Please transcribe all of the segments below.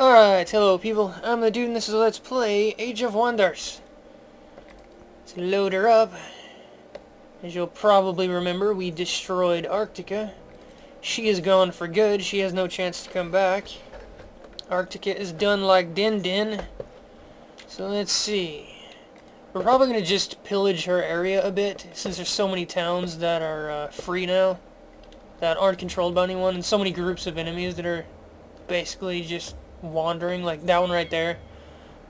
Alright, hello people, I'm the dude and this is Let's Play Age of Wonders. Let's load her up. As you'll probably remember, we destroyed Arctica. She is gone for good, she has no chance to come back. Arctica is done like Din. So let's see. We're probably going to just pillage her area a bit, since there's so many towns that are free now, that aren't controlled by anyone, and so many groups of enemies that are basically just wandering, like that one right there.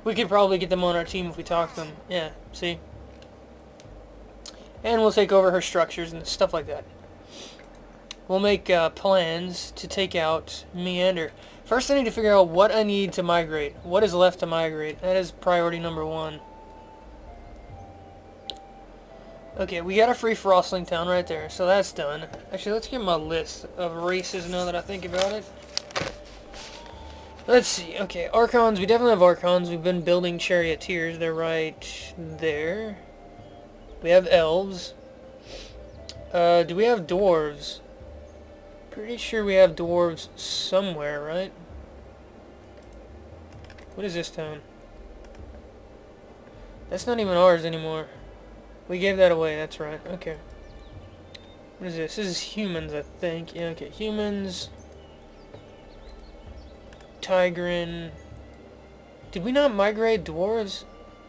We could probably get them on our team if we talk to them. Yeah, see? And we'll take over her structures and stuff like that. We'll make plans to take out Meander. First I need to figure out what I need to migrate. What is left to migrate? That is priority number one. Okay, we got a free Frostling town right there, so that's done. Actually, let's get my list of races now that I think about it. Let's see, okay, Archons, we definitely have Archons, we've been building Charioteers, they're right there. We have Elves. Do we have Dwarves? Pretty sure we have Dwarves somewhere, right? What is this town? That's not even ours anymore. We gave that away, that's right, okay. What is this? This is humans, I think. Yeah, okay, humans. Tigran. Did we not migrate dwarves?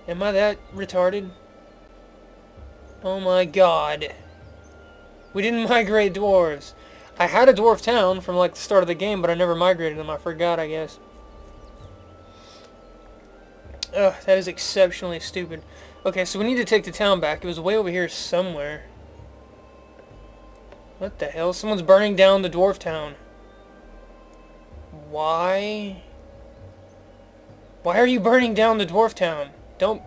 Am I that retarded? Oh my god. We didn't migrate dwarves. I had a dwarf town from like the start of the game, but I never migrated them. I forgot, I guess. Ugh, that is exceptionally stupid. Okay, so we need to take the town back. It was way over here somewhere. What the hell? Someone's burning down the dwarf town. Why are you burning down the dwarf town? Don't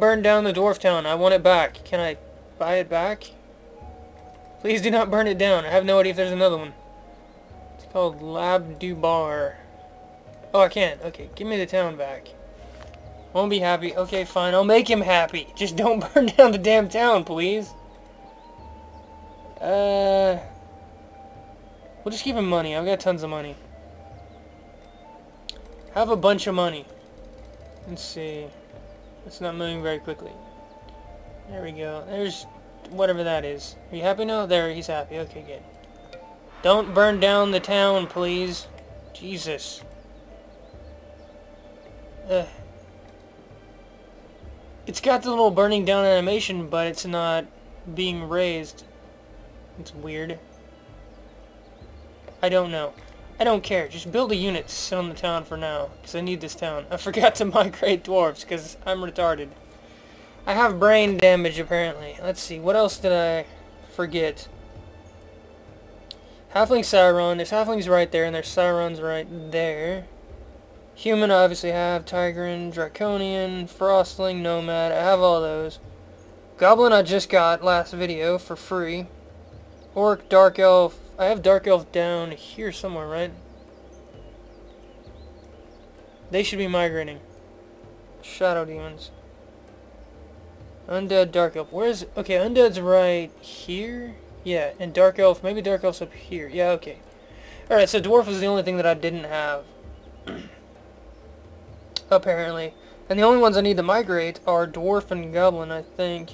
burn down the dwarf town. I want it back. Can I buy it back? Please do not burn it down. I have no idea if there's another one. It's called Labdubar. Oh, I can. Okay, give me the town back. Won't be happy. Okay, fine. I'll make him happy. Just don't burn down the damn town, please. We'll just give him money. I've got tons of money. Have a bunch of money. Let's see. It's not moving very quickly. There we go. There's whatever that is. Are you happy now? There, he's happy. Okay, good. Don't burn down the town, please. Jesus. Ugh. It's got the little burning down animation, but it's not being raised. It's weird. I don't know. I don't care. Just build a unit to sit on the town for now, because I need this town. I forgot to migrate dwarves, because I'm retarded. I have brain damage, apparently. Let's see. What else did I forget? Halfling Siron. There's Halfling's right there, and there's Siron's right there. Human, I obviously have. Tigran, Draconian, Frostling, Nomad. I have all those. Goblin, I just got last video for free. Orc, Dark Elf. I have Dark Elf down here somewhere, right? They should be migrating. Shadow Demons. Undead, Dark Elf. Where is... Okay, Undead's right here. Yeah, and Dark Elf... Maybe Dark Elf's up here. Yeah, okay. Alright, so Dwarf was the only thing that I didn't have. Apparently. And the only ones I need to migrate are Dwarf and Goblin, I think.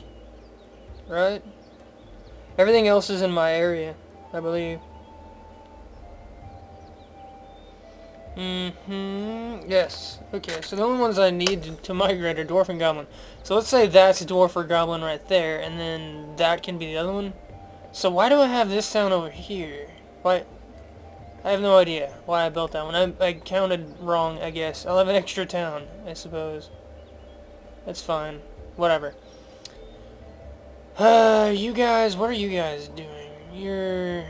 Right? Everything else is in my area, I believe. Yes. Okay, so the only ones I need to migrate are Dwarf and Goblin. So let's say that's Dwarf or Goblin right there, and then that can be the other one. So why do I have this town over here? Why? I have no idea why I built that one. I counted wrong, I guess. I'll have an extra town, I suppose. That's fine. Whatever. You guys, what are you guys doing? You're...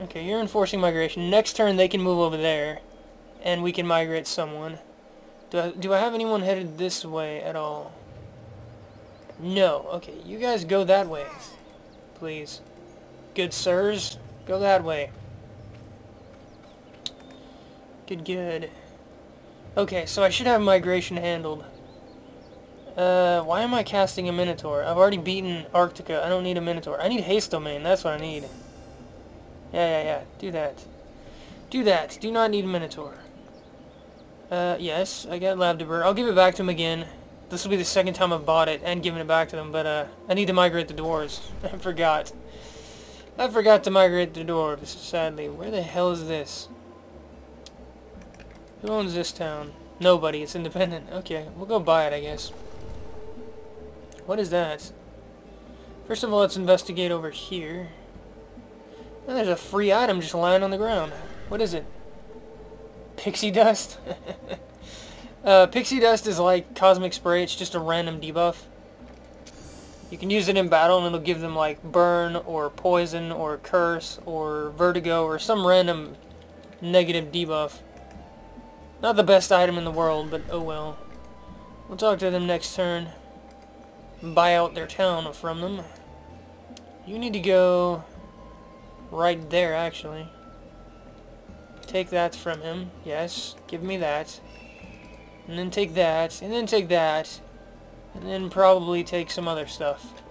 Okay, you're enforcing migration. Next turn, they can move over there. And we can migrate someone. Do I have anyone headed this way at all? No. Okay, you guys go that way. Please. Good sirs, go that way. Good, good. Okay, so I should have migration handled. Why am I casting a Minotaur? I've already beaten Arctica. I don't need a Minotaur. I need Haste Domain. That's what I need. Yeah. Do that. Do that. Do not need Minotaur. Yes, I got Labdubar. I'll give it back to him again. This will be the second time I've bought it and given it back to them, but I need to migrate the dwarves. I forgot. I forgot to migrate the dwarves, sadly. Where the hell is this? Who owns this town? Nobody. It's independent. Okay, we'll go buy it, I guess. What is that? First of all, let's investigate over here. And there's a free item just lying on the ground. What is it? Pixie Dust? Pixie Dust is like Cosmic Spray. It's just a random debuff. You can use it in battle and it'll give them like burn or poison or curse or vertigo or some random negative debuff. Not the best item in the world, but oh well. We'll talk to them next turn. Buy out their town from them. You need to go right there, actually. Take that from him. Yes, give me that. And then take that, and then take that, and then probably take some other stuff.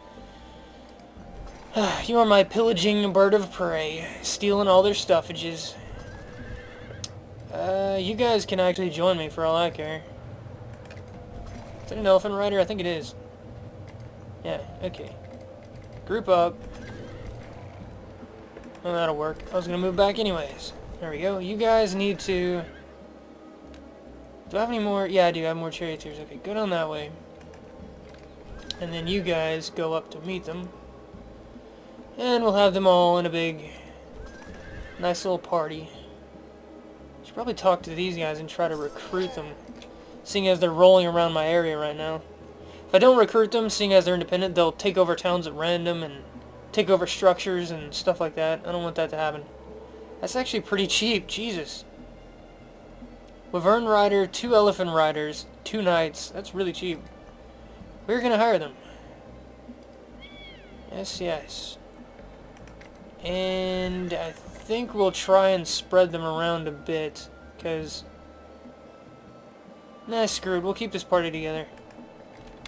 You are my pillaging bird of prey, stealing all their stuffages. You guys can actually join me for all I care. Is it an Elephant Rider? I think it is. Yeah, okay. Group up. Oh, that'll work. I was gonna move back anyways. There we go. You guys need to... Do I have any more? Yeah, I do. I have more Charioteers. Okay, go down that way. And then you guys go up to meet them. And we'll have them all in a big, nice little party. Should probably talk to these guys and try to recruit them, seeing as they're rolling around my area right now. If I don't recruit them, seeing as they're independent, they'll take over towns at random and take over structures and stuff like that. I don't want that to happen. That's actually pretty cheap. Jesus. Wyvern Rider, 2 Elephant Riders, 2 Knights. That's really cheap. We're gonna hire them. Yes, yes. And I think we'll try and spread them around a bit, because... Nah, screw it. We'll keep this party together.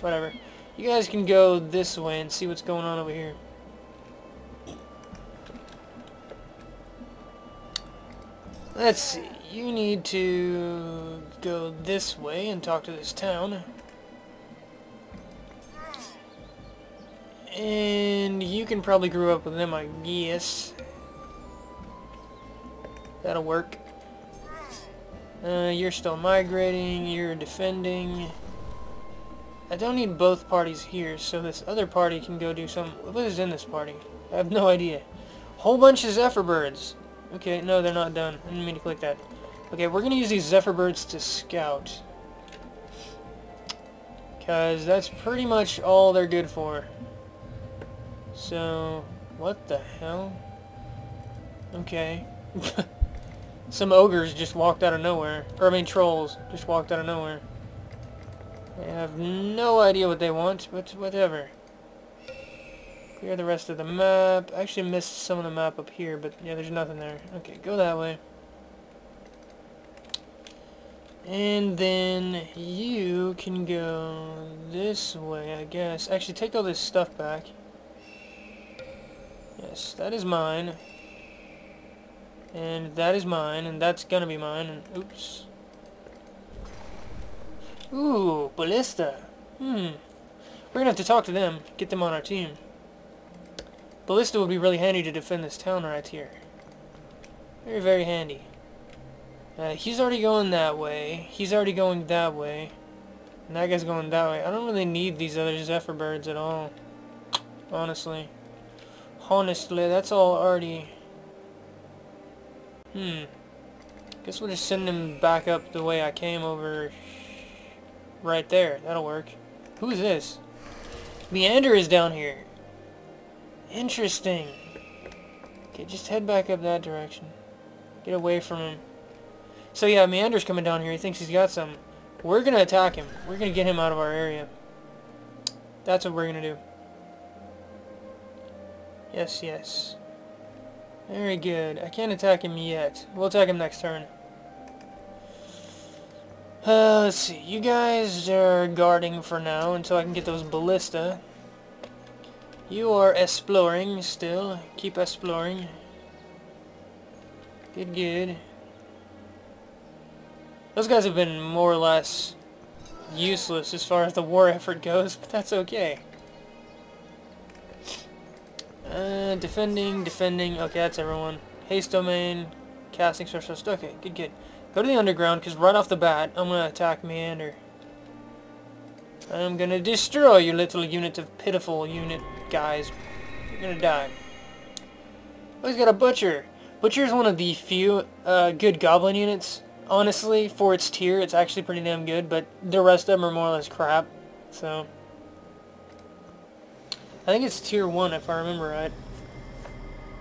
Whatever. You guys can go this way and see what's going on over here. Let's see. You need to go this way and talk to this town. And you can probably grow up with them, I guess. That'll work. You're still migrating, you're defending. I don't need both parties here, so this other party can go do some... What is in this party? I have no idea. Whole bunch of Zephyr Birds. Okay, no, they're not done. I didn't mean to click that. Okay, we're going to use these Zephyr Birds to scout. Because that's pretty much all they're good for. So, what the hell? Okay. Some ogres just walked out of nowhere. Or, I mean, trolls just walked out of nowhere. I have no idea what they want, but whatever. Clear the rest of the map. I actually missed some of the map up here, but yeah, there's nothing there. Okay, go that way. And then you can go this way, I guess. Actually, take all this stuff back. Yes, that is mine. And that is mine, and that's gonna be mine. And oops. Ooh, Ballista. We're gonna have to talk to them, get them on our team. Ballista would be really handy to defend this town right here. Very, very handy. He's already going that way. He's already going that way. And that guy's going that way. I don't really need these other Zephyr Birds at all. Honestly. Honestly, that's all already... Guess we'll just send him back up the way I came over... Right there. That'll work. Who is this? Meander is down here. Interesting. Okay, just head back up that direction. Get away from him. So yeah, Meander's coming down here. He thinks he's got some. We're going to attack him. We're going to get him out of our area. That's what we're going to do. Yes, yes. Very good. I can't attack him yet. We'll attack him next turn. Let's see. You guys are guarding for now until I can get those Ballista. You are exploring still. Keep exploring. Good, good. Those guys have been more or less useless as far as the war effort goes, but that's okay. Defending. Okay, that's everyone. Haste Domain, casting special stuff. Okay, good. Go to the underground, because right off the bat, I'm going to attack Meander. I'm going to destroy your little unit of pitiful unit guys. You're going to die. Oh, he's got a Butcher. Butcher is one of the few good Goblin units. Honestly, for its tier, it's actually pretty damn good, but the rest of them are more or less crap. So, I think it's tier 1 if I remember right.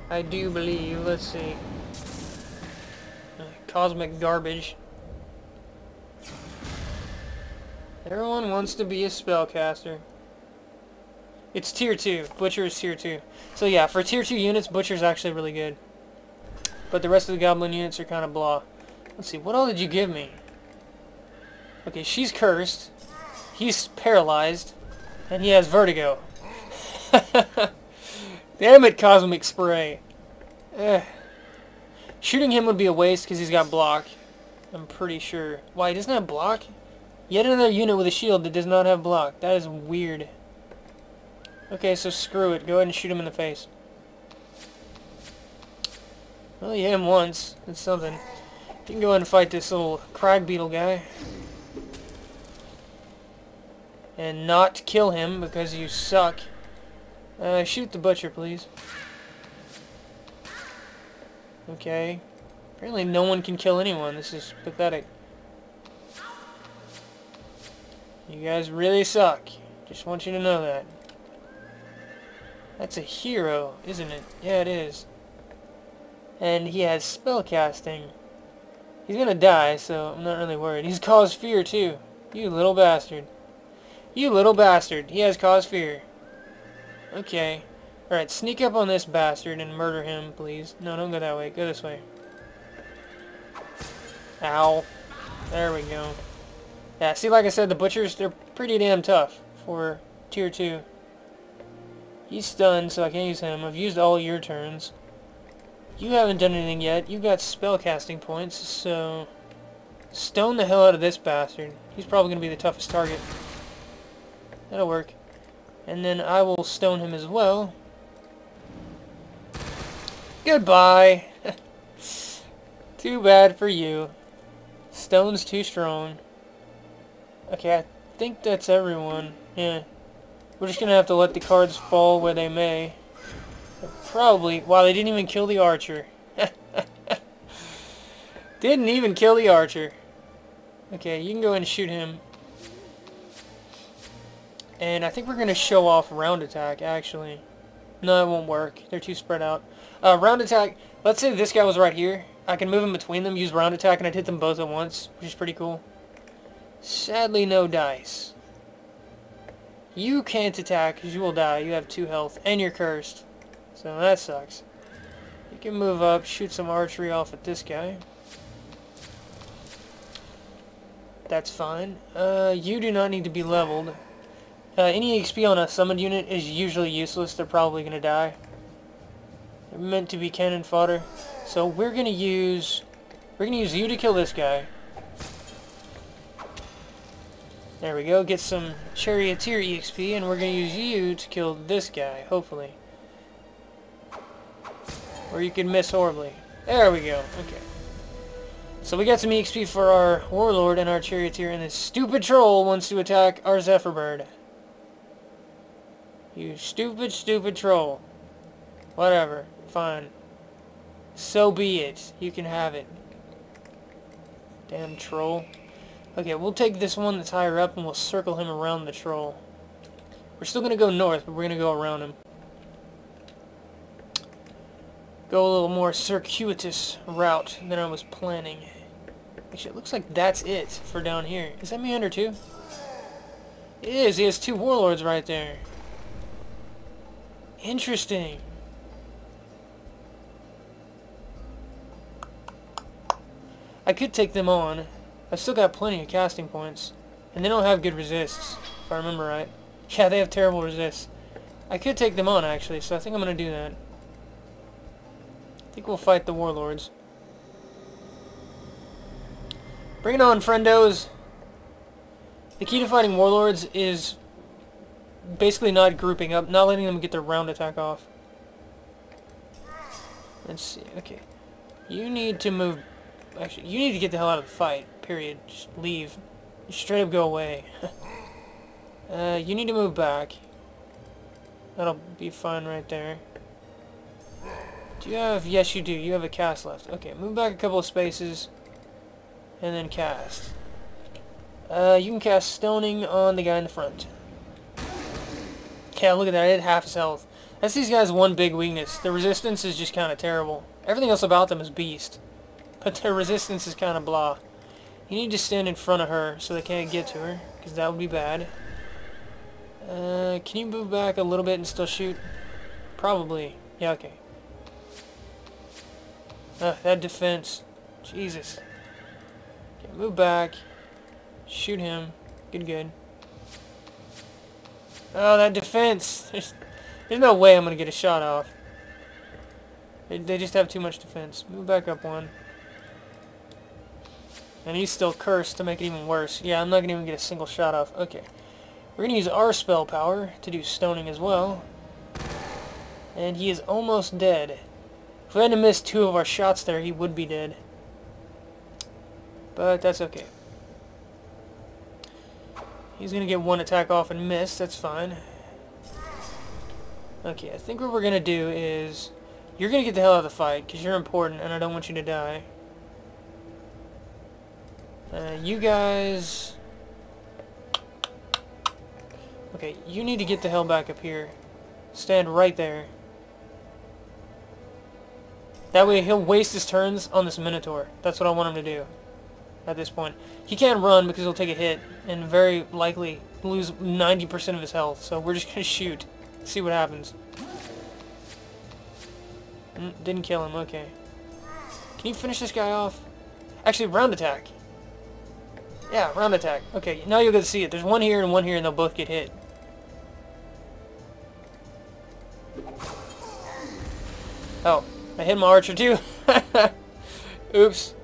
I do believe, let's see. Cosmic garbage. Everyone wants to be a spellcaster. It's tier 2. Butcher is tier 2. So yeah, for tier 2 units, Butcher's actually really good. But the rest of the Goblin units are kind of blah. Let's see, what all did you give me? Okay, she's cursed. He's paralyzed. And he has vertigo. Damn it, Cosmic Spray. Ugh. Shooting him would be a waste because he's got block. I'm pretty sure. Why, he doesn't have block? Yet another unit with a shield that does not have block. That is weird. Okay, so screw it. Go ahead and shoot him in the face. Well, you hit him once. That's something. You can go ahead and fight this little crag beetle guy. And not kill him because you suck. Shoot the Butcher, please. Okay. Apparently no one can kill anyone. This is pathetic. You guys really suck. Just want you to know that. That's a hero, isn't it? Yeah, it is. And he has spellcasting. He's gonna die, so I'm not really worried. He's caused fear, too. You little bastard. You little bastard. He has caused fear. Okay. Alright, sneak up on this bastard and murder him, please. No, don't go that way. Go this way. Ow. There we go. Yeah, see, like I said, the Butchers, they're pretty damn tough for tier 2. He's stunned, so I can't use him. I've used all your turns. You haven't done anything yet. You've got spellcasting points, so... Stone the hell out of this bastard. He's probably going to be the toughest target. That'll work. And then I will stone him as well. Goodbye! Too bad for you. Stone's too strong. Okay, I think that's everyone. Yeah. We're just going to have to let the cards fall where they may. Probably. Wow, they didn't even kill the Archer. Didn't even kill the Archer. Okay, you can go ahead and shoot him. And I think we're going to show off Round Attack, actually. No, it won't work. They're too spread out. Round Attack, let's say this guy was right here. I can move him between them, use Round Attack, and I'd hit them both at once, which is pretty cool. Sadly, no dice. You can't attack, because you will die. You have 2 health, and you're cursed. So that sucks. You can move up, shoot some archery off at this guy. That's fine. You do not need to be leveled. Any XP on a summoned unit is usually useless. They're probably going to die. They're meant to be cannon fodder. So we're going to use... We're going to use you to kill this guy. There we go. Get some Charioteer EXP, and we're going to use you to kill this guy, hopefully. Or you can miss horribly. There we go. Okay. So we got some EXP for our Warlord and our Charioteer, and this stupid troll wants to attack our Zephyr Bird. You stupid, stupid troll. Whatever. Fine. So be it. You can have it. Damn troll. Okay, we'll take this one that's higher up and we'll circle him around the troll. We're still going to go north, but we're going to go around him. Go a little more circuitous route than I was planning. Actually, it looks like that's it for down here. Is that Meander too? It is. He has 2 warlords right there. Interesting. I could take them on. I've still got plenty of casting points. And they don't have good resists, if I remember right. Yeah, they have terrible resists. I could take them on, actually, so I think I'm going to do that. I think we'll fight the warlords. Bring it on, friendos. The key to fighting warlords is basically not grouping up, not letting them get their round attack off. Let's see, okay. You need to move... Actually, you need to get the hell out of the fight, period. Just leave. Just straight up go away. You need to move back. That'll be fine right there. Do you have... Yes, you do. You have a cast left. Okay, move back a couple of spaces. And then cast. You can cast Stoning on the guy in the front. Yeah, look at that. I hit half his health. That's these guys' one big weakness. Their resistance is just kind of terrible. Everything else about them is beast. But their resistance is kind of blah. You need to stand in front of her so they can't get to her. Because that would be bad. Can you move back a little bit and still shoot? Probably. Yeah, okay. That defense. Jesus. Okay, move back. Shoot him. Good, good. Oh, that defense! There's no way I'm going to get a shot off. They just have too much defense. Move back up one. And he's still cursed to make it even worse. Yeah, I'm not going to even get a single shot off. Okay. We're going to use our spell power to do stoning as well. And he is almost dead. If we hadn't missed two of our shots there, he would be dead. But that's okay. He's going to get one attack off and miss. That's fine. Okay, I think what we're going to do is... You're going to get the hell out of the fight, because you're important, and I don't want you to die. You guys... Okay, you need to get the hell back up here. Stand right there. That way he'll waste his turns on this Minotaur. That's what I want him to do. At this point. He can't run because he'll take a hit and very likely lose 90% of his health. So we're just going to shoot. See what happens. Didn't kill him. Okay. Can you finish this guy off? Actually, round attack. Yeah, round attack. Okay, now you'll get to see it. There's one here and they'll both get hit. Oh, I hit my archer too. Oops.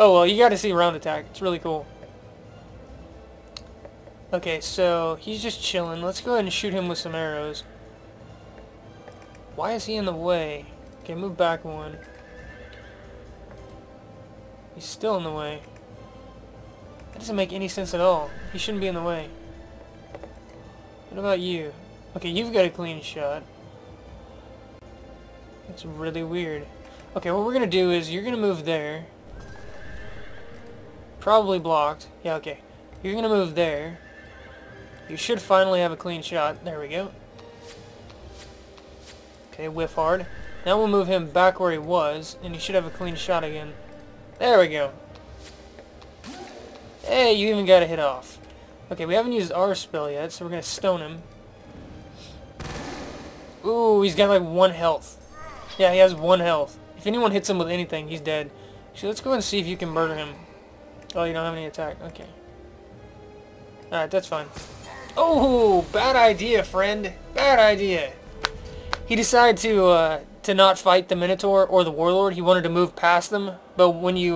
Oh, well, you gotta see round attack. It's really cool. Okay, so he's just chilling. Let's go ahead and shoot him with some arrows. Why is he in the way? Okay, move back one. He's still in the way. That doesn't make any sense at all. He shouldn't be in the way. What about you? Okay, you've got a clean shot. That's really weird. Okay, what we're gonna do is you're gonna move there. Probably blocked. Yeah, okay. You're gonna move there. You should finally have a clean shot. There we go. Okay, whiff hard. Now we'll move him back where he was, and you should have a clean shot again. There we go. Hey, you even got a hit off. Okay, we haven't used our spell yet, so we're gonna stone him. Ooh, he's got like one health. Yeah, he has one health. If anyone hits him with anything, he's dead. So let's go and see if you can murder him. Oh, you don't have any attack. Okay. Alright, that's fine. Oh, bad idea, friend. Bad idea. He decided to not fight the Minotaur or the Warlord. He wanted to move past them. But when you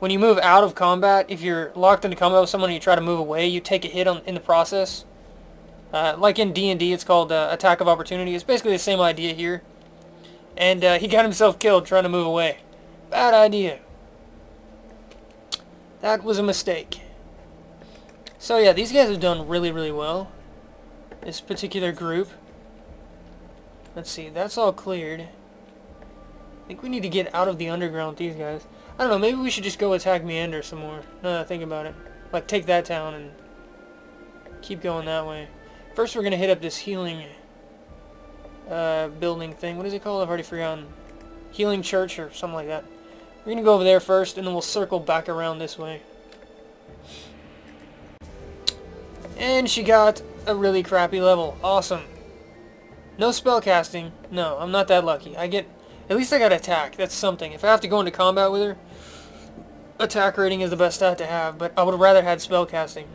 move out of combat, if you're locked into combat with someone and you try to move away, you take a hit in the process. Like in D&D, it's called Attack of Opportunity. It's basically the same idea here. And he got himself killed trying to move away. Bad idea. That was a mistake. So yeah, these guys have done really, really well. This particular group. Let's see, that's all cleared. I think we need to get out of the underground with these guys. I don't know, maybe we should just go attack Meander some more. Now that I think about it. Like, take that town and keep going that way. First, we're going to hit up this healing building thing. What is it called? I've already forgotten. Healing Church or something like that. We're going to go over there first, and then we'll circle back around this way. And she got a really crappy level. Awesome. No spell casting. No, I'm not that lucky. At least I got attack. That's something. If I have to go into combat with her, attack rating is the best stat to have, but I would have rather had spell casting.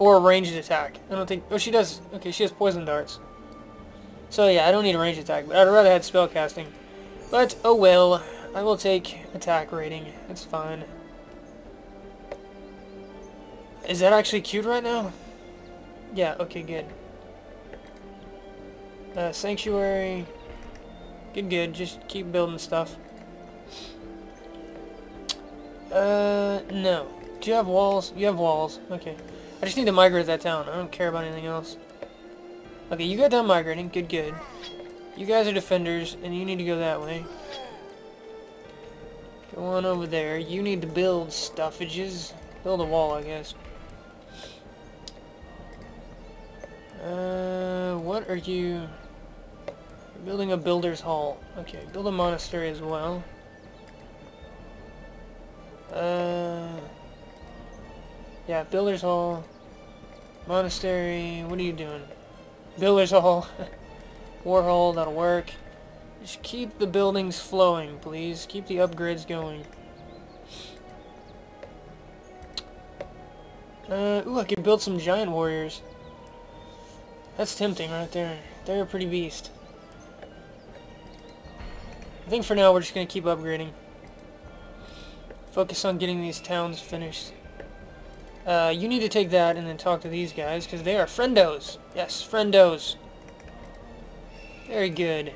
Or ranged attack. I don't think... Oh, she does... Okay, she has poison darts. So yeah, I don't need a ranged attack, but I'd rather had spell casting. But, oh well, I will take attack rating. It's fine. Is that actually queued right now? Yeah, okay, good. Sanctuary. Good, just keep building stuff. No. Do you have walls? You have walls. Okay. I just need to migrate that town. I don't care about anything else. Okay, you got done migrating. Good, good. You guys are defenders, and you need to go that way. Go on over there. You need to build stuffages. Build a wall, I guess. What are you... You're building a Builder's Hall. Okay, build a monastery as well. Yeah, Builder's Hall. Monastery. What are you doing? Builder's Hall. War Hall, that'll work. Just keep the buildings flowing, please. Keep the upgrades going. Ooh, I could build some giant warriors. That's tempting right there. They're a pretty beast. I think for now we're just going to keep upgrading. Focus on getting these towns finished. You need to take that and then talk to these guys, because they are friendos. Yes, friendos. Very good.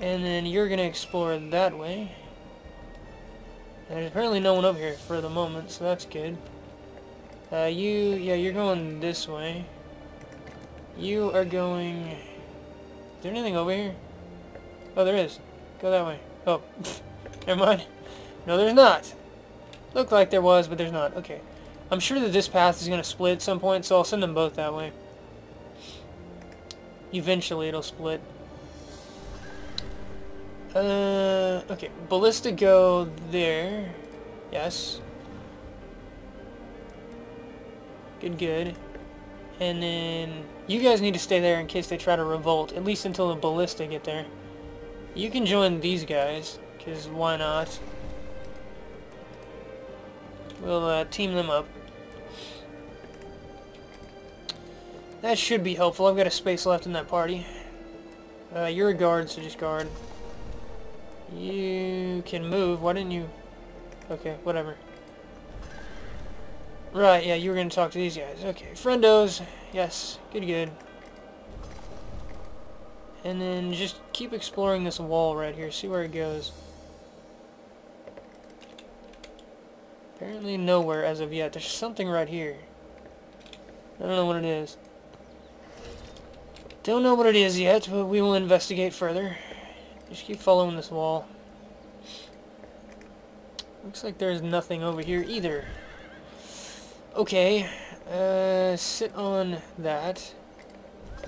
And then you're going to explore that way. There's apparently no one up here for the moment, so that's good. You're going this way. You are going... Is there anything over here? Oh, there is. Go that way. Oh, never mind. No, there's not. Looked like there was, but there's not. Okay. I'm sure that this path is going to split at some point, so I'll send them both that way. Eventually, it'll split. Okay. Ballista, go there. Yes. Good, good. And then... You guys need to stay there in case they try to revolt, at least until the Ballista get there. You can join these guys, because why not? We'll team them up. That should be helpful. I've got a space left in that party. You're a guard, so just guard. You can move. Why didn't you... Okay, whatever. Right, yeah, you were going to talk to these guys. Okay, friendos. Yes, good, good. And then just keep exploring this wall right here. See where it goes. Apparently nowhere as of yet. There's something right here. I don't know what it is. Don't know what it is yet, but we will investigate further. Just keep following this wall. Looks like there's nothing over here either. Okay. Sit on that.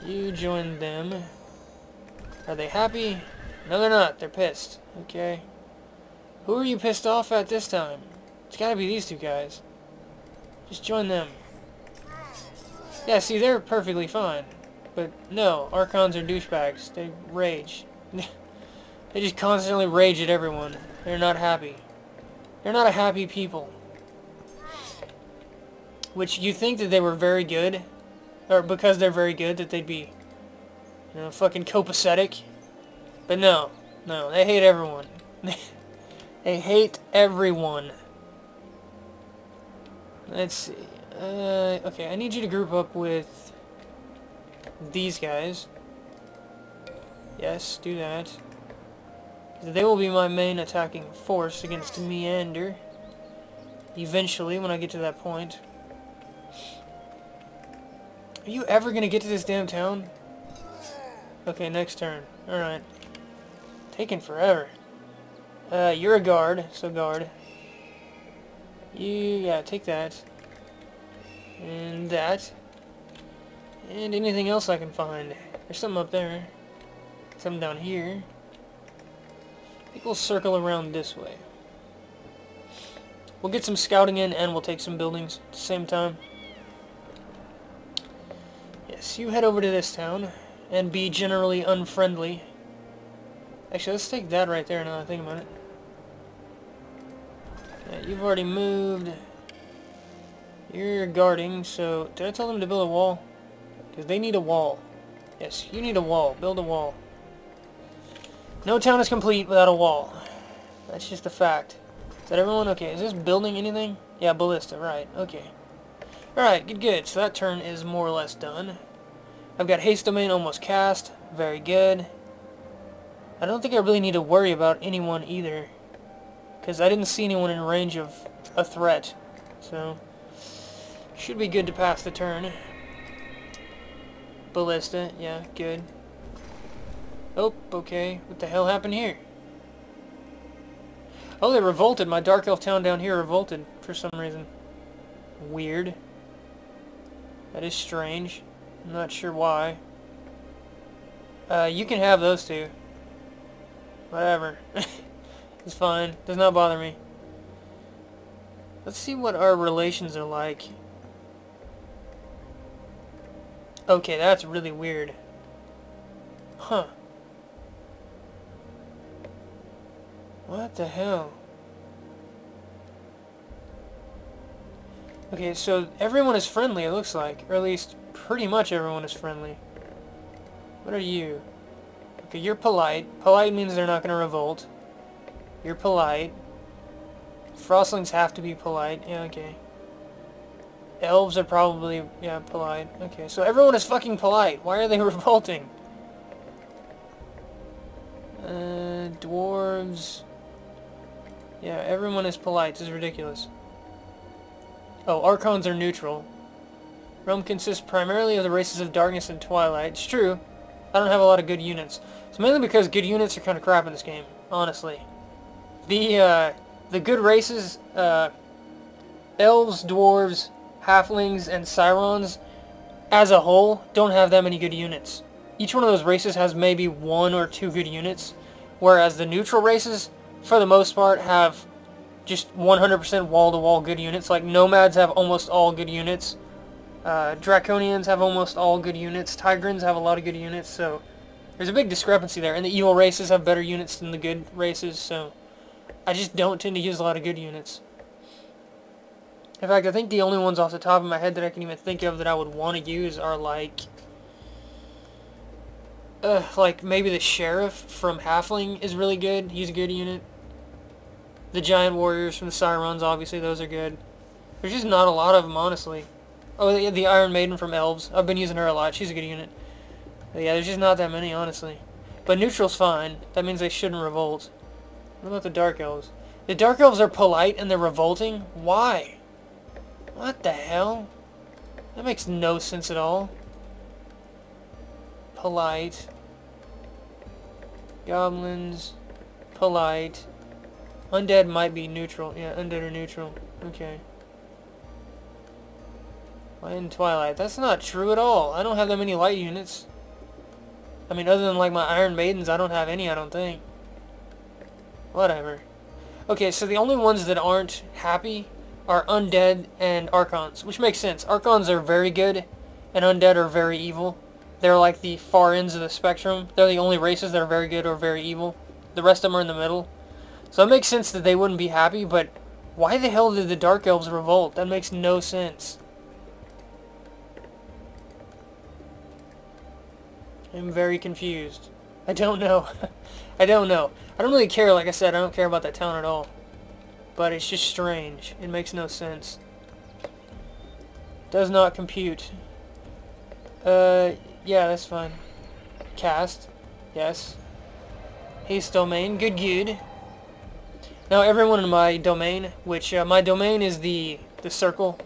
You join them. Are they happy? No, they're not. They're pissed. Okay. Who are you pissed off at this time? It's gotta be these two guys. Just join them. Yeah, see, they're perfectly fine. But no, Archons are douchebags. They rage. They just constantly rage at everyone. They're not happy. They're not a happy people. Which, you think that they were very good, or because they're very good, that they'd be, you know, fucking copacetic. But no. No, they hate everyone. They hate everyone. Let's see. Okay, I need you to group up with these guys. Yes, do that. They will be my main attacking force against Meander. Eventually, when I get to that point. Are you ever gonna get to this damn town? Okay, next turn. Alright. Taking forever. You're a guard, so guard. Yeah, take that. And that. And anything else I can find. There's something up there. Something down here. I think we'll circle around this way. We'll get some scouting in, and we'll take some buildings at the same time. Yes, you head over to this town, and be generally unfriendly. Actually, let's take that right there now that I think about it. Yeah, you've already moved. You're guarding, so... Did I tell them to build a wall? Because they need a wall. Yes, you need a wall. Build a wall. No town is complete without a wall. That's just a fact. Is that everyone? Okay, is this building anything? Yeah, Ballista, right, okay. Alright, good, so that turn is more or less done. I've got Haste Domain almost cast, very good. I don't think I really need to worry about anyone either, because I didn't see anyone in range of a threat, so should be good to pass the turn. Ballista, yeah, good. Oh, okay, what the hell happened here? Oh, they revolted. My Dark Elf town down here revolted for some reason. Weird. That is strange. I'm not sure why. You can have those two. Whatever. It's fine. Does not bother me. Let's see what our relations are like. Okay, that's really weird. Huh. What the hell? Okay, so everyone is friendly, it looks like. Or at least, pretty much everyone is friendly. What are you? Okay, you're polite. Polite means they're not going to revolt. You're polite. Frostlings have to be polite. Yeah, okay. Elves are probably, yeah, polite. Okay, so everyone is fucking polite. Why are they revolting? Dwarves... Yeah, everyone is polite. This is ridiculous. Oh, Archons are neutral. Realm consists primarily of the races of Darkness and Twilight. It's true. I don't have a lot of good units. It's mainly because good units are kind of crap in this game, honestly. The good races, Elves, Dwarves, Halflings, and Sirens, as a whole, don't have that many good units. Each one of those races has maybe one or two good units, whereas the neutral races, for the most part, have just 100% wall-to-wall good units. Like, Nomads have almost all good units. Draconians have almost all good units. Tigrans have a lot of good units, so there's a big discrepancy there. And the evil races have better units than the good races, so I just don't tend to use a lot of good units. In fact, I think the only ones off the top of my head that I can even think of that I would want to use are like maybe the Sheriff from Halfling is really good. He's a good unit. The Giant Warriors from the Sirens, obviously, those are good. There's just not a lot of them, honestly. Oh, the Iron Maiden from Elves. I've been using her a lot. She's a good unit. But yeah, there's just not that many, honestly. But neutral's fine. That means they shouldn't revolt. What about the Dark Elves? The Dark Elves are polite and they're revolting? Why? What the hell? That makes no sense at all. Polite. Goblins. Polite. Undead might be neutral. Yeah, undead are neutral. Okay. Light and Twilight. That's not true at all. I don't have that many light units. I mean, other than like my Iron Maidens, I don't have any, I don't think. Whatever. Okay, so the only ones that aren't happy are Undead and Archons, which makes sense. Archons are very good, and Undead are very evil. They're like the far ends of the spectrum. They're the only races that are very good or very evil. The rest of them are in the middle. So it makes sense that they wouldn't be happy, but why the hell did the Dark Elves revolt? That makes no sense. I'm very confused. I don't know. I don't know. I don't really care, like I said, I don't care about that town at all. But it's just strange. It makes no sense. Does not compute. Yeah, that's fine. Cast. Yes. Haste Domain. Good, good. Now everyone in my domain, which my domain is the circle,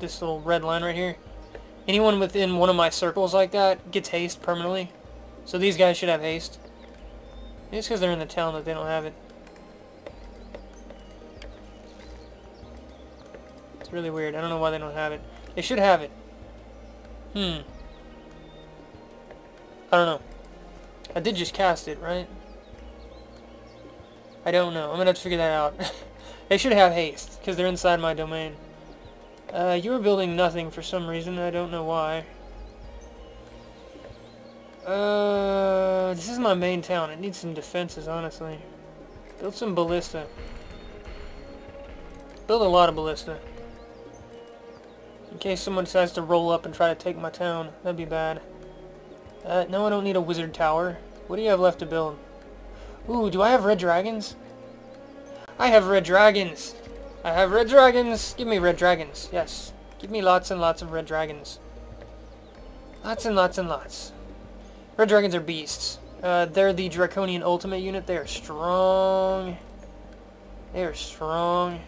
this little red line right here. Anyone within one of my circles like that gets haste permanently. So these guys should have haste. Maybe it's because they're in the town that they don't have it. It's really weird. I don't know why they don't have it. They should have it. Hmm. I don't know. I did just cast it, right? I don't know. I'm gonna have to figure that out. They should have haste, because they're inside my domain. You were building nothing for some reason. I don't know why. This is my main town. It needs some defenses, honestly. Build some ballista. Build a lot of ballista. In case someone decides to roll up and try to take my town. That'd be bad. No, I don't need a wizard tower. What do you have left to build? Ooh, do I have red dragons? I have red dragons. I have red dragons. Give me red dragons. Yes. Give me lots and lots of red dragons. Lots and lots and lots. Red dragons are beasts. They're the Draconian ultimate unit. They are strong. They are strong.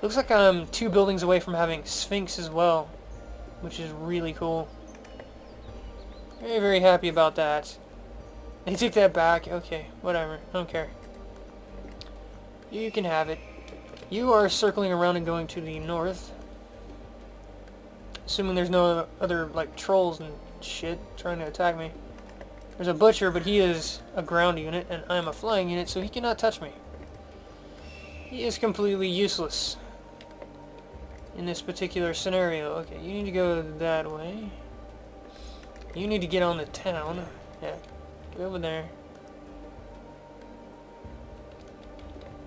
Looks like I'm 2 buildings away from having Sphinx as well, which is really cool. Very, very happy about that. They took that back. Okay, whatever. I don't care. You can have it. You are circling around and going to the north. Assuming there's no other, like, trolls and shit trying to attack me. There's a butcher, but he is a ground unit, and I'm a flying unit, so he cannot touch me. He is completely useless in this particular scenario. Okay, you need to go that way. You need to get on the town. Yeah, get over there.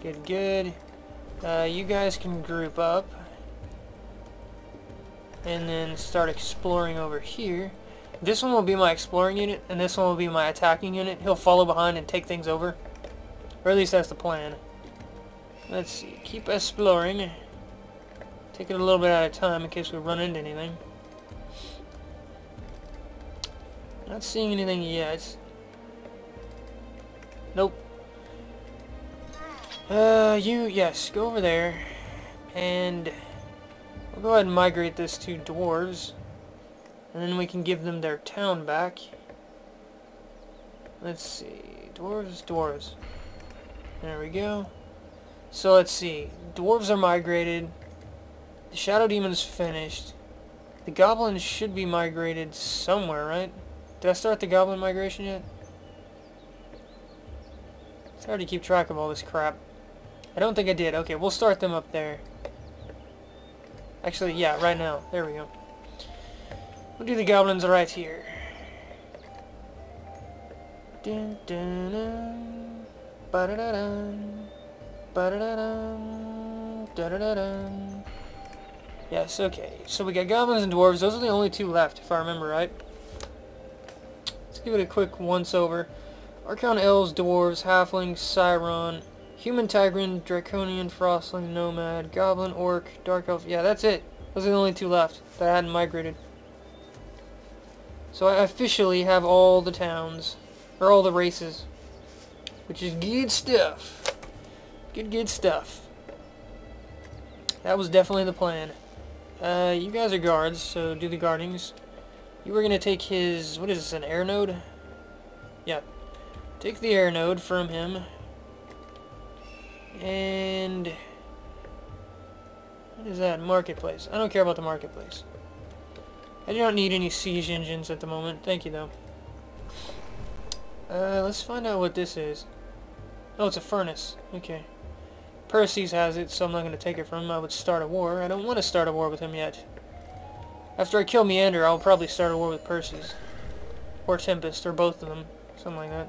Good, good. You guys can group up. And then start exploring over here. This one will be my exploring unit, and this one will be my attacking unit. He'll follow behind and take things over. Or at least that's the plan. Let's see. Keep exploring. Take it a little bit at a time in case we run into anything. Not seeing anything yet. Nope. Yes, go over there. And we'll go ahead and migrate this to dwarves. And then we can give them their town back. Let's see. Dwarves, dwarves. There we go. So let's see. Dwarves are migrated. The Shadow Demon's finished. The Goblins should be migrated somewhere, right? Did I start the Goblin migration yet? It's hard to keep track of all this crap. I don't think I did. Okay, we'll start them up there. Actually, yeah, right now. There we go. We'll do the Goblins right here. Dun, dun, dun, ba-da-da-dun. Ba-da-da-dun, da-da-da-dun. Yes, okay. So we got goblins and dwarves. Those are the only 2 left, if I remember right. Let's give it a quick once-over. Archon elves, dwarves, halfling, Siron, human Tigran, Draconian, Frostling, Nomad, Goblin, Orc, Dark Elf. Yeah, that's it. Those are the only 2 left that I hadn't migrated. So I officially have all the towns, or all the races, which is good stuff. Good, good stuff. That was definitely the plan. You guys are guards, so do the guardings. You were going to take his... What is this, an air node? Yeah. Take the air node from him. And... What is that? Marketplace. I don't care about the marketplace. I do not need any siege engines at the moment. Thank you, though. Let's find out what this is. Oh, it's a furnace. Okay. Perseus has it, so I'm not going to take it from him. I would start a war. I don't want to start a war with him yet. After I kill Meander, I'll probably start a war with Perseus. Or Tempest, or both of them. Something like that.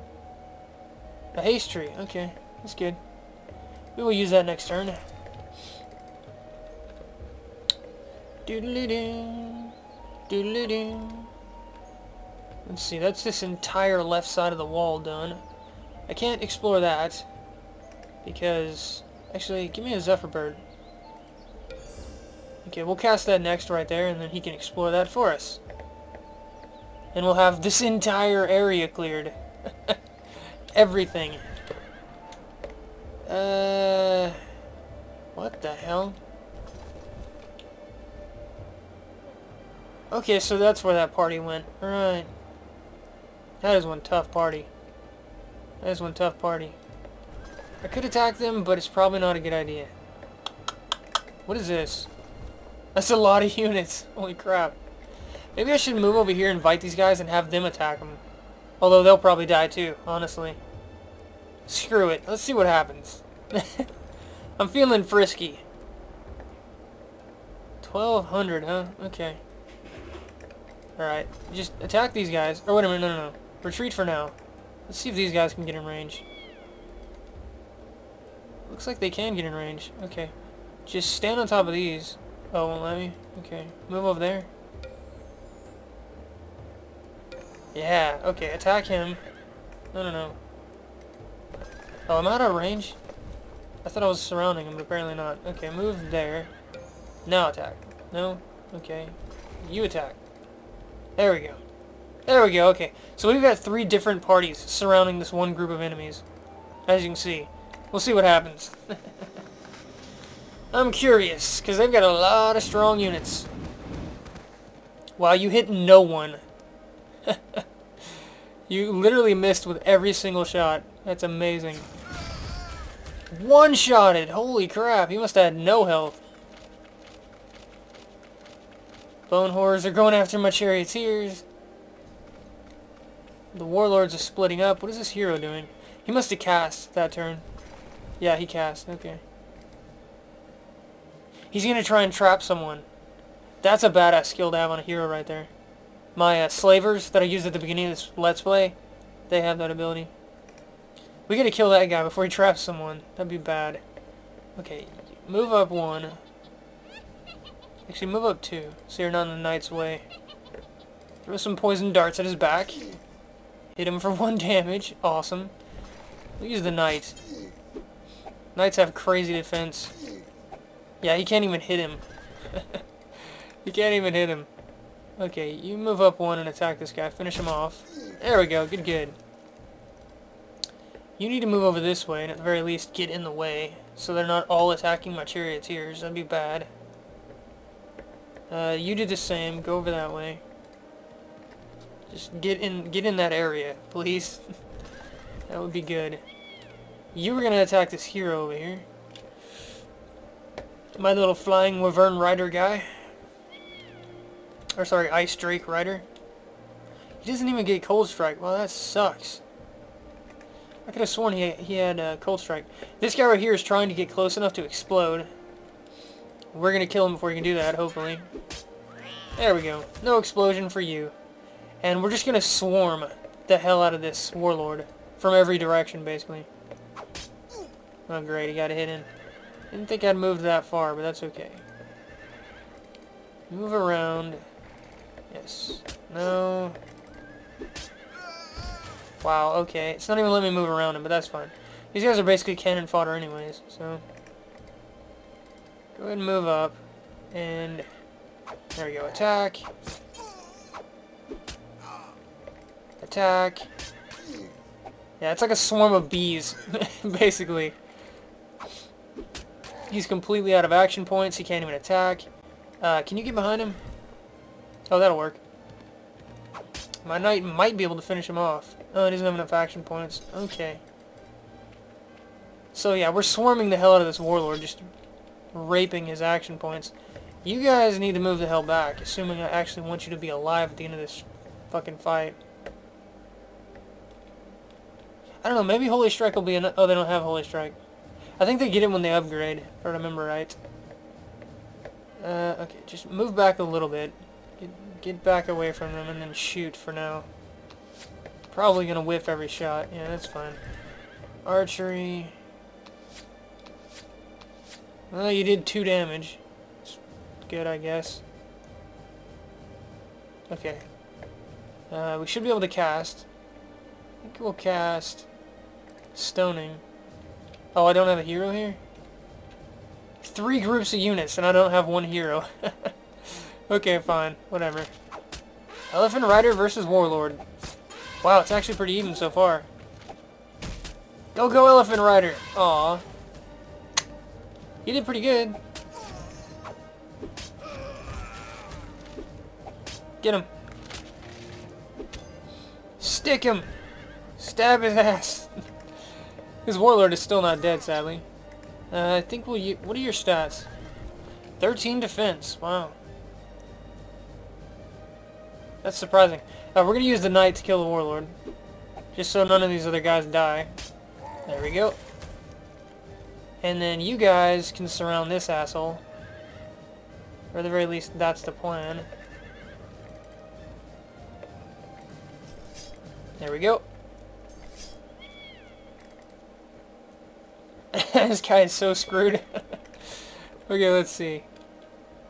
A haste tree. Okay. That's good. We will use that next turn. Doodly-doo. Doodly-doo. Let's see. That's this entire left side of the wall done. I can't explore that because... Actually, give me a Zephyr Bird. Okay, we'll cast that next right there, and then he can explore that for us. And we'll have this entire area cleared. Everything. What the hell? Okay, so that's where that party went. Alright. That is one tough party. That is one tough party. I could attack them, but it's probably not a good idea. What is this? That's a lot of units. Holy crap. Maybe I should move over here, invite these guys, and have them attack them. Although they'll probably die too, honestly. Screw it. Let's see what happens. I'm feeling frisky. 1,200, huh? Okay. Alright. Just attack these guys. Oh, wait a minute. No. Retreat for now. Let's see if these guys can get in range. Looks like they can get in range. Okay. Just stand on top of these. Oh, won't let me? Okay. Move over there. Yeah. Okay. Attack him. No. Oh, I'm out of range? I thought I was surrounding him, but apparently not. Okay, move there. Now attack. No? Okay. You attack. There we go. There we go, okay. So we've got three different parties surrounding this one group of enemies. As you can see. We'll see what happens. I'm curious, because they've got a lot of strong units. Wow, you hit no one. You literally missed with every single shot. That's amazing. One-shotted! Holy crap, he must have had no health. Bone Horrors are going after my Charioteers. The Warlords are splitting up. What is this hero doing? He must have cast that turn. Yeah, he cast. Okay. He's going to try and trap someone. That's a badass skill to have on a hero right there. My slavers that I used at the beginning of this Let's Play, they have that ability. We gotta kill that guy before he traps someone. That'd be bad. Okay, move up one. Actually, move up two, so you're not in the knight's way. Throw some poison darts at his back. Hit him for 1 damage. Awesome. We'll use the knight. Knights have crazy defense. Yeah, he can't even hit him. You can't even hit him. Okay, you move up one and attack this guy. Finish him off. There we go. Good, good. You need to move over this way and at the very least get in the way so they're not all attacking my Charioteers. That'd be bad. You do the same. Go over that way. Just get in that area, please. That would be good. You were going to attack this hero over here. My little flying Wyvern Rider guy. Or sorry, Ice Drake Rider. He doesn't even get Cold Strike. Wow, that sucks. I could have sworn he had Cold Strike. This guy right here is trying to get close enough to explode. We're going to kill him before he can do that, hopefully. There we go. No explosion for you. And we're just going to swarm the hell out of this Warlord. From every direction, basically. Oh, great. He got a hit in. Didn't think I'd moved that far, but that's okay. Move around. Yes. No. Wow, okay. It's not even letting me move around him, but that's fine. These guys are basically cannon fodder anyways, so... Go ahead and move up. And... There we go. Attack. Attack. Yeah, it's like a swarm of bees, basically. He's completely out of action points. He can't even attack. Can you get behind him? Oh, that'll work. My knight might be able to finish him off. Oh, he doesn't have enough action points. Okay. So yeah, we're swarming the hell out of this Warlord, just raping his action points. You guys need to move the hell back, assuming I actually want you to be alive at the end of this fucking fight. I don't know, maybe Holy Strike will be enough. Oh, they don't have Holy Strike. I think they get it when they upgrade, if I remember right. Okay, just move back a little bit. Get back away from them and then shoot for now. Probably gonna whiff every shot. Yeah, that's fine. Archery. Well, you did 2 damage. It's good, I guess. Okay. We should be able to cast. I think we'll cast... Stoning. Oh, I don't have a hero here? 3 groups of units, and I don't have 1 hero. Okay, fine. Whatever. Elephant Rider versus Warlord. Wow, it's actually pretty even so far. Go, go, Elephant Rider! Aw. You did pretty good. Get him. Stick him! Stab his ass! His Warlord is still not dead, sadly. I think we'll use... What are your stats? 13 defense. Wow. That's surprising. We're going to use the knight to kill the Warlord. Just so none of these other guys die. There we go. And then you guys can surround this asshole. Or at the very least, that's the plan. There we go. This guy is so screwed. Okay, let's see.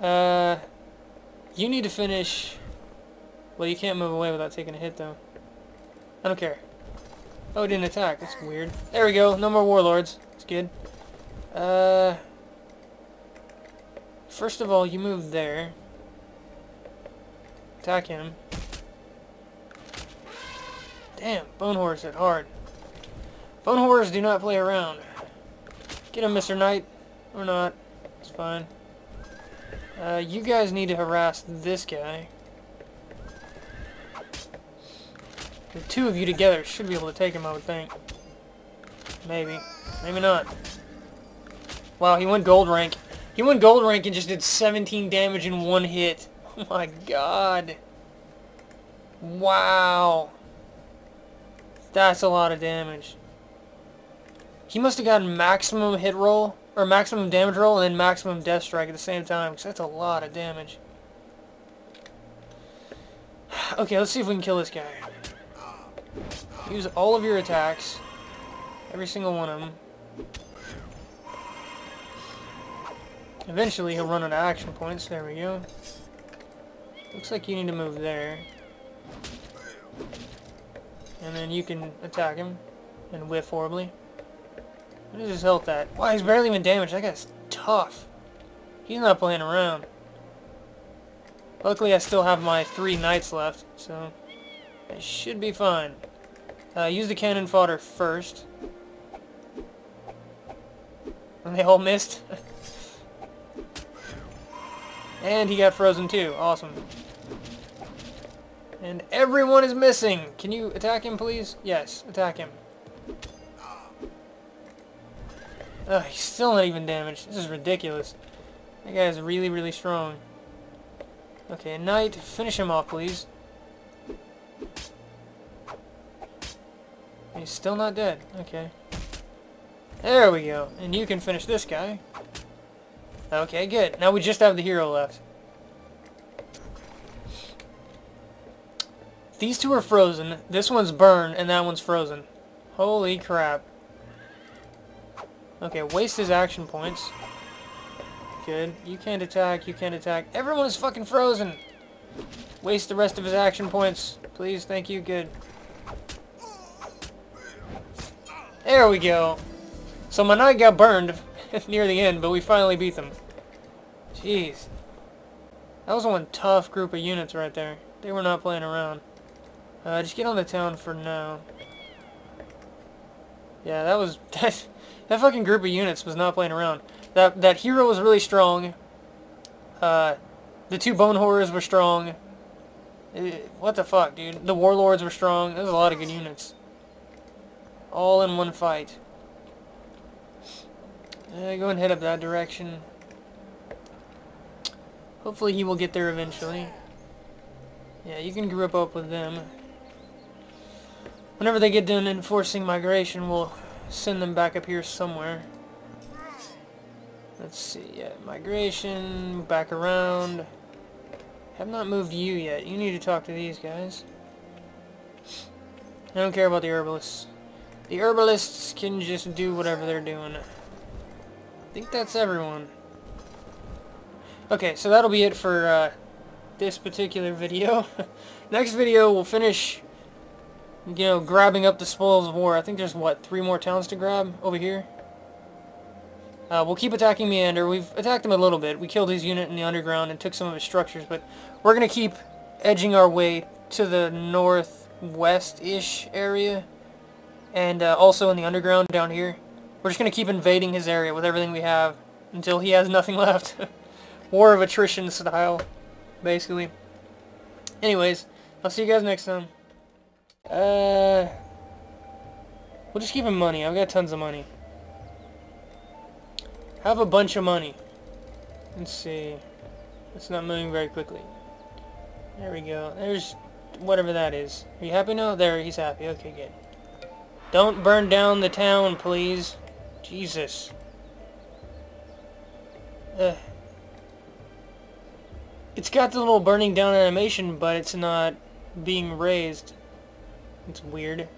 You need to finish... Well, you can't move away without taking a hit, though. I don't care. Oh, it didn't attack. That's weird. There we go. No more Warlords. That's good. First of all, you move there. Attack him. Damn, Bone Horror hit hard. Bone Horrors do not play around. Get him, Mr. Knight. Or not. It's fine. You guys need to harass this guy. The two of you together should be able to take him, I would think. Maybe. Maybe not. Wow, he went gold rank. He went gold rank and just did 17 damage in one hit. Oh my god. Wow. That's a lot of damage. He must have gotten maximum hit roll, or maximum damage roll, and then maximum death strike at the same time, because that's a lot of damage. Okay, let's see if we can kill this guy. Use all of your attacks. Every single one of them. Eventually he'll run out of action points. There we go. Looks like you need to move there. And then you can attack him. And whiff horribly. What is his health at? Wow, he's barely even damaged. That guy's tough. He's not playing around. Luckily I still have my 3 knights left, so it should be fine. Use the cannon fodder first. And they all missed. And he got frozen too. Awesome. And everyone is missing. Can you attack him, please? Yes, attack him. Ugh, he's still not even damaged. This is ridiculous. That guy is really, really strong. Okay, Knight, finish him off, please. He's still not dead. Okay. There we go. And you can finish this guy. Okay, good. Now we just have the hero left. These two are frozen. This one's burned, and that one's frozen. Holy crap. Okay, waste his action points. Good. You can't attack. You can't attack. Everyone is fucking frozen. Waste the rest of his action points. Please, thank you. Good. There we go. So my knight got burned near the end, but we finally beat them. Jeez. That was one tough group of units right there. They were not playing around. Just get on the town for now. Yeah, that was... That fucking group of units was not playing around. That hero was really strong. The two Bone Horrors were strong. What the fuck, dude? The Warlords were strong. There was a lot of good units. All in one fight. Go and head up that direction. Hopefully he will get there eventually. Yeah, you can group up with them. Whenever they get done enforcing migration, we'll send them back up here somewhere. Let's see, yeah, migration, back around. Have not moved you yet. You need to talk to these guys. I don't care about the herbalists. The herbalists can just do whatever they're doing. I think that's everyone. Okay, so that'll be it for this particular video. Next video, we'll finish, you know, grabbing up the spoils of war. I think there's, what, 3 more towns to grab over here? We'll keep attacking Meander. We've attacked him a little bit. We killed his unit in the underground and took some of his structures, but we're going to keep edging our way to the northwest-ish area. And also in the underground down here. We're just going to keep invading his area with everything we have until he has nothing left. War of attrition style, basically. Anyways, I'll see you guys next time. We'll just keep him money. I've got tons of money. Have a bunch of money. Let's see. It's not moving very quickly. There we go. There's whatever that is. Are you happy now? There, he's happy. Okay, good. Don't burn down the town, please. Jesus. Ugh. It's got the little burning down animation, but it's not being raised. It's weird.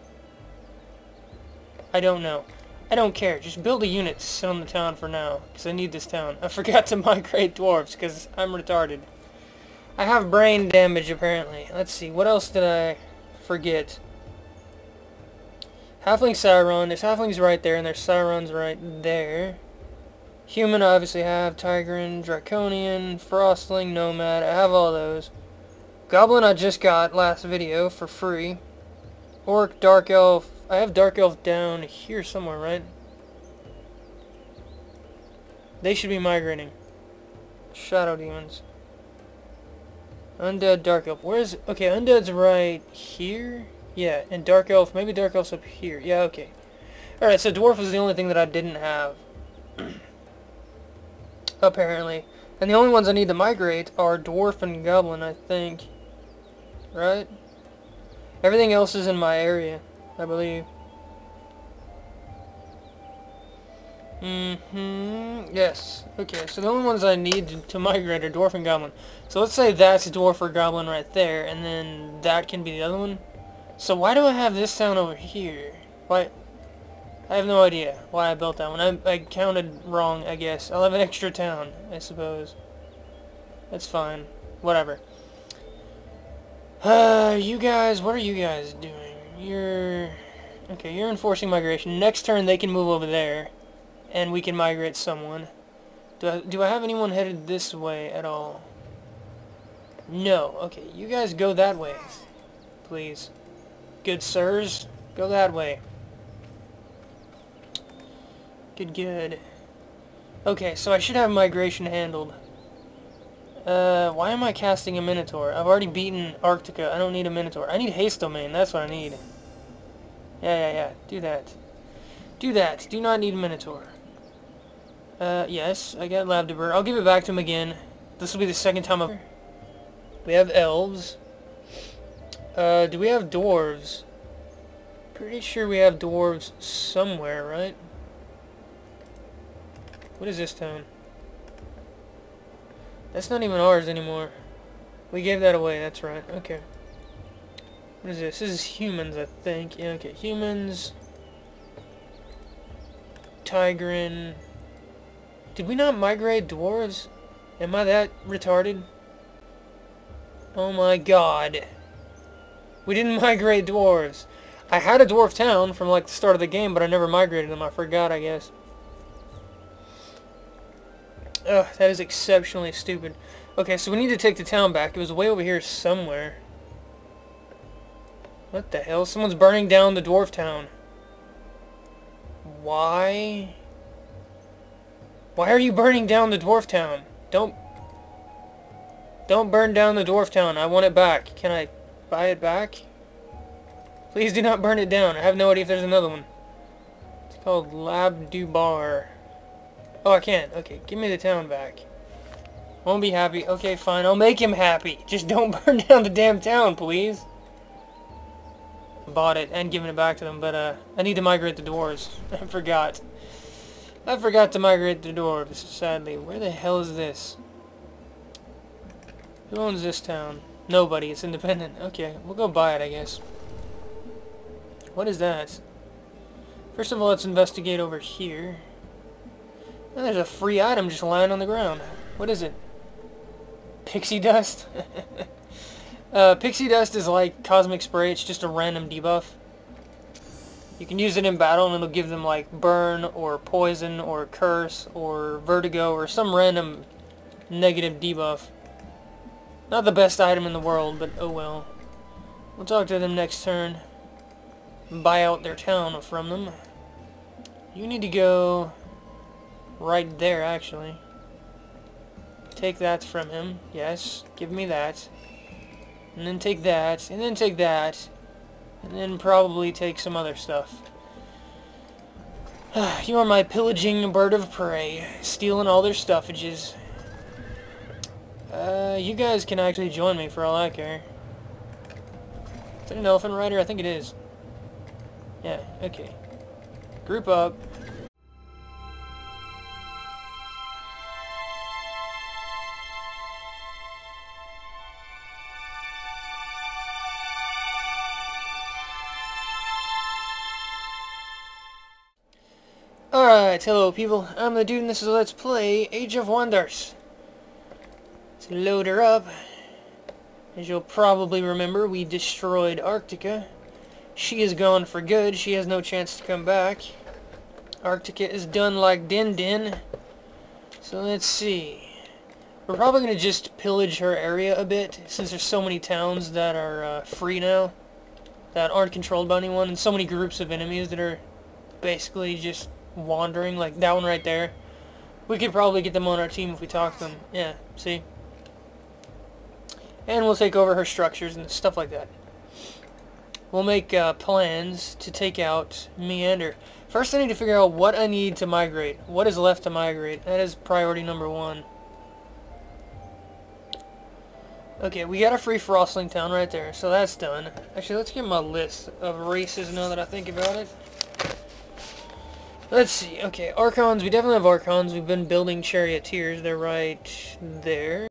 I don't know. I don't care. Just build a unit to sit on the town for now, because I need this town. I forgot to migrate dwarves, because I'm retarded. I have brain damage, apparently. Let's see. What else did I forget? Halfling Sauron. There's Halflings right there, and there's Saurons right there. Human, I obviously have. Tigran, Draconian, Frostling, Nomad. I have all those. Goblin, I just got last video for free. Orc, Dark Elf. I have Dark Elf down here somewhere, right? They should be migrating. Shadow Demons. Undead, Dark Elf. Where's... Okay, Undead's right here. Yeah, and Dark Elf. Maybe Dark Elf's up here. Yeah, okay. Alright, so Dwarf was the only thing that I didn't have. Apparently. And the only ones I need to migrate are Dwarf and Goblin, I think. Right? Everything else is in my area, I believe. Yes. Okay, so the only ones I need to migrate are Dwarf and Goblin. So let's say that's Dwarf or Goblin right there, and then that can be the other one. So why do I have this town over here? Why? I have no idea why I built that one. I counted wrong, I guess. I'll have an extra town, I suppose. That's fine. Whatever. You guys, what are you guys doing? You're... Okay, you're enforcing migration. Next turn, they can move over there, and we can migrate someone. Do I have anyone headed this way at all? No. Okay, you guys go that way, please. Good sirs, go that way. Good. Okay, so I should have migration handled. Why am I casting a Minotaur? I've already beaten Arctica. I don't need a Minotaur. I need Haste Domain. That's what I need. Yeah. Do that. Do that. Do not need Minotaur. Yes. I got Labdubar. I'll give it back to him again. This will be the second time I've... We have Elves. Do we have Dwarves? Pretty sure we have Dwarves somewhere, right? What is this town? That's not even ours anymore. We gave that away, that's right. Okay. What is this? This is humans, I think. Yeah, okay. Humans. Tigran. Did we not migrate dwarves? Am I that retarded? Oh my god. We didn't migrate dwarves. I had a dwarf town from like the start of the game, but I never migrated them. I forgot, I guess. Ugh, that is exceptionally stupid. Okay, so we need to take the town back. It was way over here somewhere. What the hell? Someone's burning down the dwarf town. Why? Why are you burning down the dwarf town? Don't burn down the dwarf town. I want it back. Can I buy it back? Please do not burn it down. I have no idea if there's another one. It's called Labdubar. Oh, I can't. Okay, give me the town back. Won't be happy. Okay, fine. I'll make him happy. Just don't burn down the damn town, please. Bought it and given it back to them, but I need to migrate the dwarves. I forgot. I forgot to migrate the dwarves, sadly. Where the hell is this? Who owns this town? Nobody. It's independent. Okay, we'll go buy it, I guess. What is that? First of all, let's investigate over here. And there's a free item just lying on the ground. What is it? Pixie Dust? Pixie Dust is like Cosmic Spray. It's just a random debuff. You can use it in battle and it'll give them like burn or poison or curse or vertigo or some random negative debuff. Not the best item in the world, but oh well. We'll talk to them next turn. Buy out their town from them. You need to go... right there, actually. Take that from him. Yes. Give me that. And then take that. And then take that. And then probably take some other stuff. You are my pillaging bird of prey. Stealing all their stuffages. You guys can actually join me for all I care. Is that an Elephant Rider? I think it is. Yeah, okay. Group up. Alright, hello people, I'm the dude and this is Let's Play Age of Wonders. Let's load her up. As you'll probably remember, we destroyed Arctica. She is gone for good, she has no chance to come back. Arctica is done like Din Din. So let's see. We're probably going to just pillage her area a bit, since there's so many towns that are free now, that aren't controlled by anyone, and so many groups of enemies that are basically just wandering, like that one right there. We could probably get them on our team if we talk to them. Yeah, see? And we'll take over her structures and stuff like that. We'll make plans to take out Meander. First I need to figure out what I need to migrate. What is left to migrate? That is priority number one. Okay, we got a free Frostling town right there, so that's done. Actually, let's get my list of races now that I think about it. Let's see. Okay, Archons. We definitely have Archons. We've been building Charioteers. They're right there.